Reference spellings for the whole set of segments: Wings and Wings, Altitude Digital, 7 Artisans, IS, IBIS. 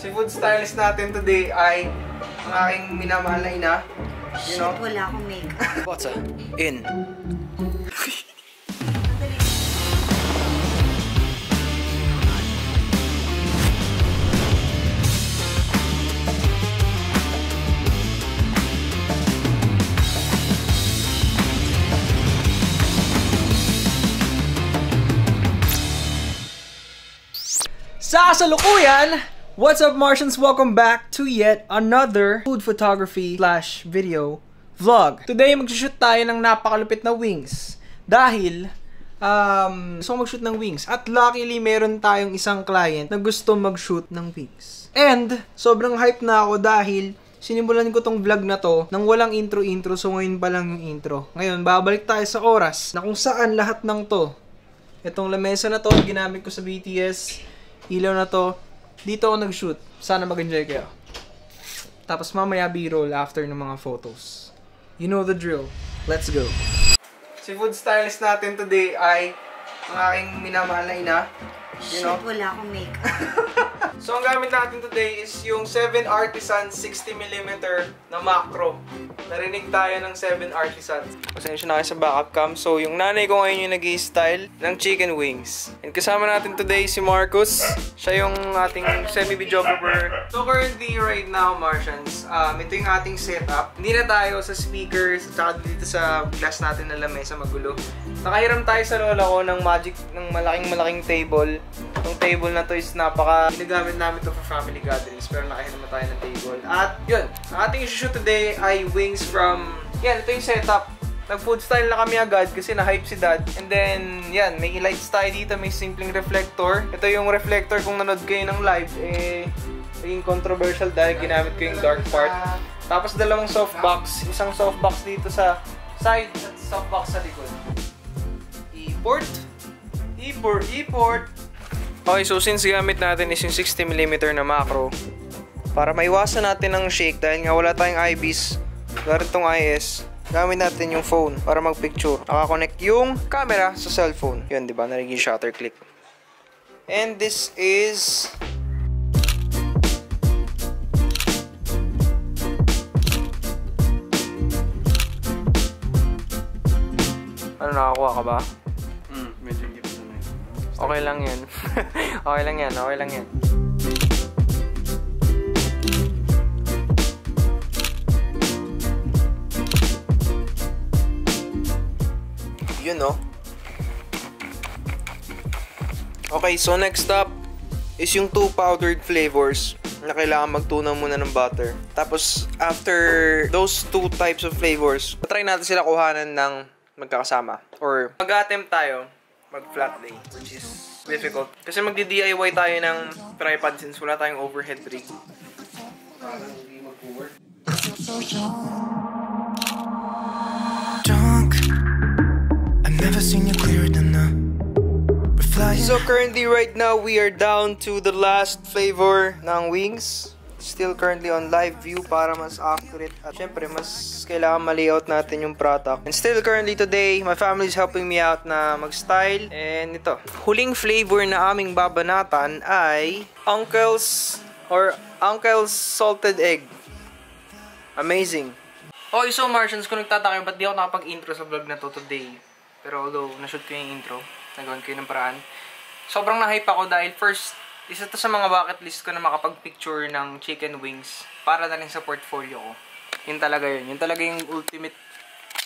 Si food stylist natin today ay ang aking minamahal na ina. You know? Shit, wala akong makeup. Water in. Sa kasalukuyan, what's up Martians? Welcome back to yet another food photography / video vlog. Today, mag-shoot tayo ng napakalupit na wings. Dahil, gusto ko mag-shoot ng wings. At luckily, meron tayong isang client na gusto mag-shoot ng wings. And, sobrang hype na ako dahil sinimulan ko tong vlog na to nang walang intro-intro. So, ngayon pa lang yung intro. Ngayon, babalik tayo sa oras na kung saan lahat ng to. Itong lamesa na to, ginamit ko sa BTS. Ilaw na to. Dito ako nag-shoot. Sana mag-enjoy kayo. Tapos mamaya b-roll after ng mga photos. You know the drill. Let's go. Si food stylist natin today ay ang aking minamahal na ina. Shit, wala akong makeup. So ang gamit natin today is yung 7 Artisans 60mm na macro. Narinig tayo ng 7 Artisans. Pasensya na kayo sa backup cam. So yung nanay ko ngayon yung nag-i-style ng chicken wings. And kasama natin today si Marcus. Siya yung ating semi-videographer. So currently right now Martians, ito yung ating setup. Hindi na tayo sa speakers at dito sa glass natin na lamesa magulo. Nakahiram tayo sa lola ko ng magic ng malaking table. Itong table na to is ginagamit namin to for family gatherings pero nakahiram tayo ng table. At yun, ang ating i-shoot today ay wings from, yan, ito yung setup. Nag-food style na kami agad kasi na-hype si dad. And then, yan, may lights tayo dito, may simpleng reflector. Ito yung reflector kung nanood kayo ng live, naging controversial dahil ginamit ko yung dark part. Tapos dalawang softbox, isang softbox dito sa side at softbox sa likod. E-port. Okay, so since gamit natin is yung 60mm na macro, para maiwasan natin ng shake dahil nga wala tayong IBIS, wala rin tong IS, gamit natin yung phone para magpicture. Nakakonect yung camera sa cellphone. Yun, diba? Narinig yung shutter click. And this is... Ano, nakakuha ka ba? Medyo hindi pa na yun. Okay lang yun. Okay lang yan. Yun, no? Okay, so next up is yung 2 powdered flavors na kailangan magtunaw muna ng butter. Tapos, after those 2 types of flavors, try natin sila kuhanan ng magkakasama. Or, mag-attempt tayo mag-flat lay, which is difficult. Kasi magdi-DIY tayo ng tripod since wala tayong overhead rig. Hindi mag-forward. So currently right now we are down to the last flavor ng wings. Still currently on live view para mas accurate at syempre mas kailangan ma-layout natin yung product. And still currently today, my family is helping me out na mag-style. And ito, huling flavor na aming babanatan ay Uncle's Salted Egg. Amazing. Okay, so Martians, kung nagtataka, ba't di ako nakapag-intro sa vlog na to today? Pero although nashoot ko yung intro, nagawin ko yun ng paraan. Sobrang na-hype ako dahil first, isa to sa mga bucket list ko na makapag-picture ng chicken wings para na rin sa portfolio ko. Yun talaga yun. Yun talaga yung ultimate,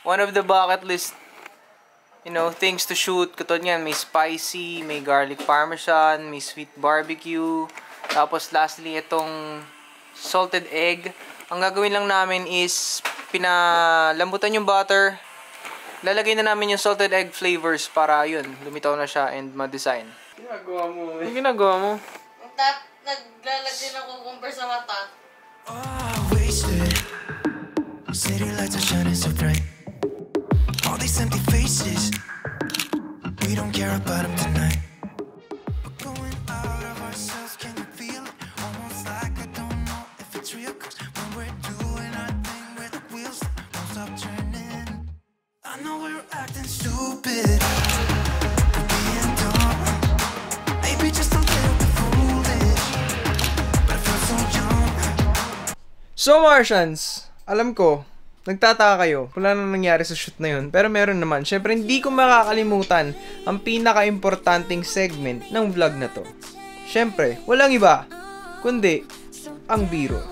one of the bucket list, you know, things to shoot. Katod yan, may spicy, may garlic parmesan, may sweet barbecue. Tapos lastly, itong salted egg. Ang gagawin lang namin is pinalambutan yung butter. Lalagay na namin yung salted egg flavors para yun, lumitaw na siya and ma-design. Ginagawa mo eh. Yung ginagawa mo? Naglalagay ng cucumber sa mata. So Martians, alam ko, nagtataka kayo, wala nang nangyari sa shoot na yun, pero meron naman. Syempre hindi ko makakalimutan ang pinaka-importanting segment ng vlog na to. Syempre, walang iba, kundi ang biro.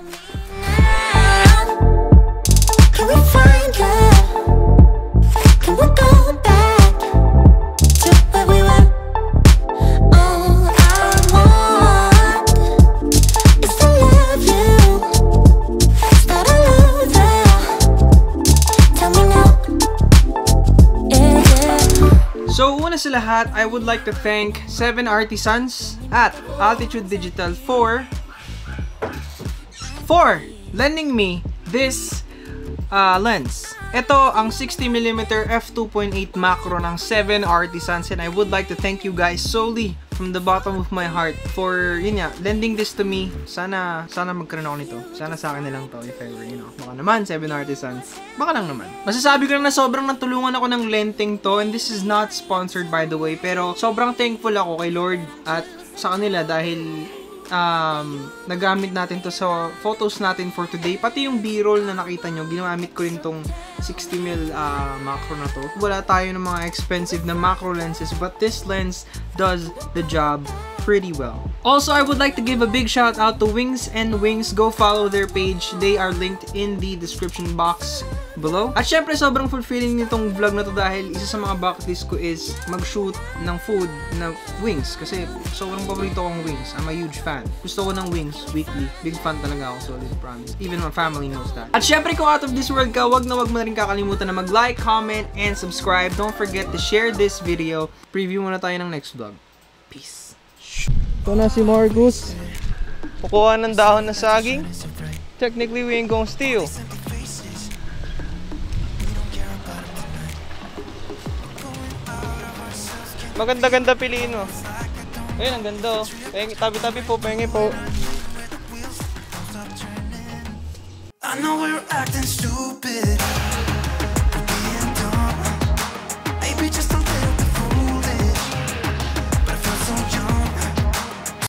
So una sa lahat, I would like to thank 7 Artisans at Altitude Digital for lending me this lens. Ito ang 60mm f2.8 macro ng 7 Artisans, and I would like to thank you guys solely from the bottom of my heart for lending this to me. Sana magkaroon ako nito. Sana sa akin na lang to if ever, Baka naman 7 Artisans. Baka lang naman. Masasabi ko lang na sobrang natulungan ako ng lenting to, and this is not sponsored by the way, pero sobrang thankful ako kay Lord at sa kanila dahil nagamit natin to sa photos natin for today. Pati yung b-roll na nakita nyo, ginamit ko rin tong 60mm macro na to. Wala tayo ng mga expensive na macro lenses, but this lens does the job pretty well. Also, I would like to give a big shout out to Wings and Wings. Go follow their page. They are linked in the description box below. At syempre, sobrang fulfilling nitong vlog na to dahil isa sa mga bucket list ko is mag-shoot ng food na wings. Kasi sobrang paborito kong wings. I'm a huge fan. Gusto ko ng wings weekly. Big fan talaga ako, solid promise. Even my family knows that. At syempre, kung out of this world ka, wag mo na rin kakalimutan na mag-like, comment, and subscribe. Don't forget to share this video. Preview muna tayo ng next vlog. Peace. Ito na si Margus. Kukuha ng dahon na saging. Technically, we ain't gonna steal. Maganda-ganda piliin mo. Ayun, ang ganda oh. Tabi-tabi po, pengi po. I know we're acting stupid.